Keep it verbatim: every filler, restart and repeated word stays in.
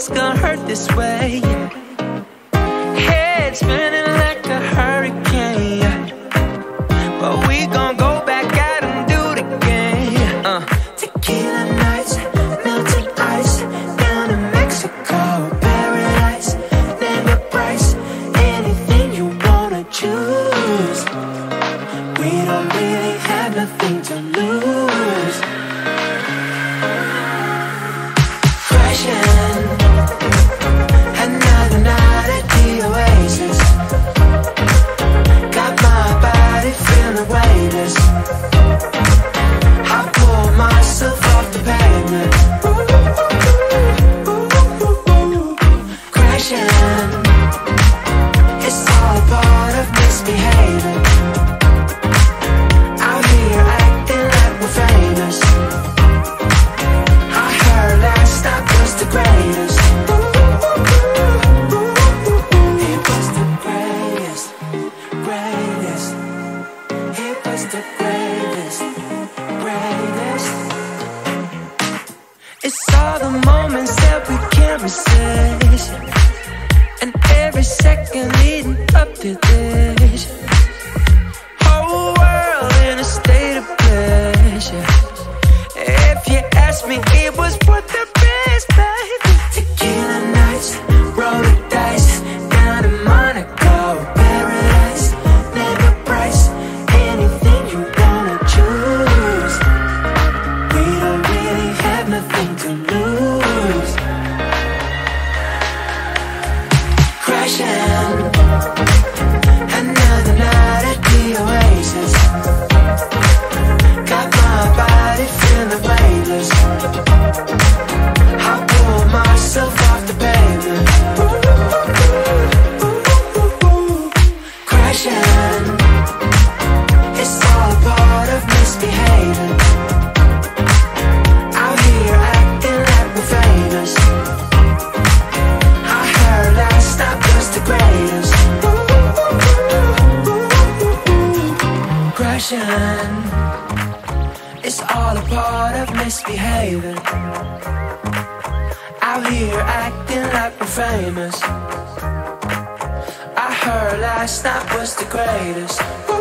it's gonna hurt this way. Head spinning like a hurricane, but we gon' go back out and do it again. uh. Tequila nights, melting ice, down to Mexico, paradise. Name the price, anything you wanna choose. We don't really have nothing to lose. The greatest, greatest. It's all the moments that we can't resist, and every second leading up to this. Whole world in a state of pleasure. If you ask me, it was worth the best, baby. Tequila nights, roll the dice, down in Monaco, paradise. Name a price, anything. Another night at the Oasis, got my body feeling weightless. I pulled myself off the pavement, ooh, ooh, ooh, ooh, crashing. It's all a part of misbehaving. Out here acting like we're famous. I heard last night was the greatest. It's all a part of misbehaving. Out here acting like we're famous. I heard last night was the greatest.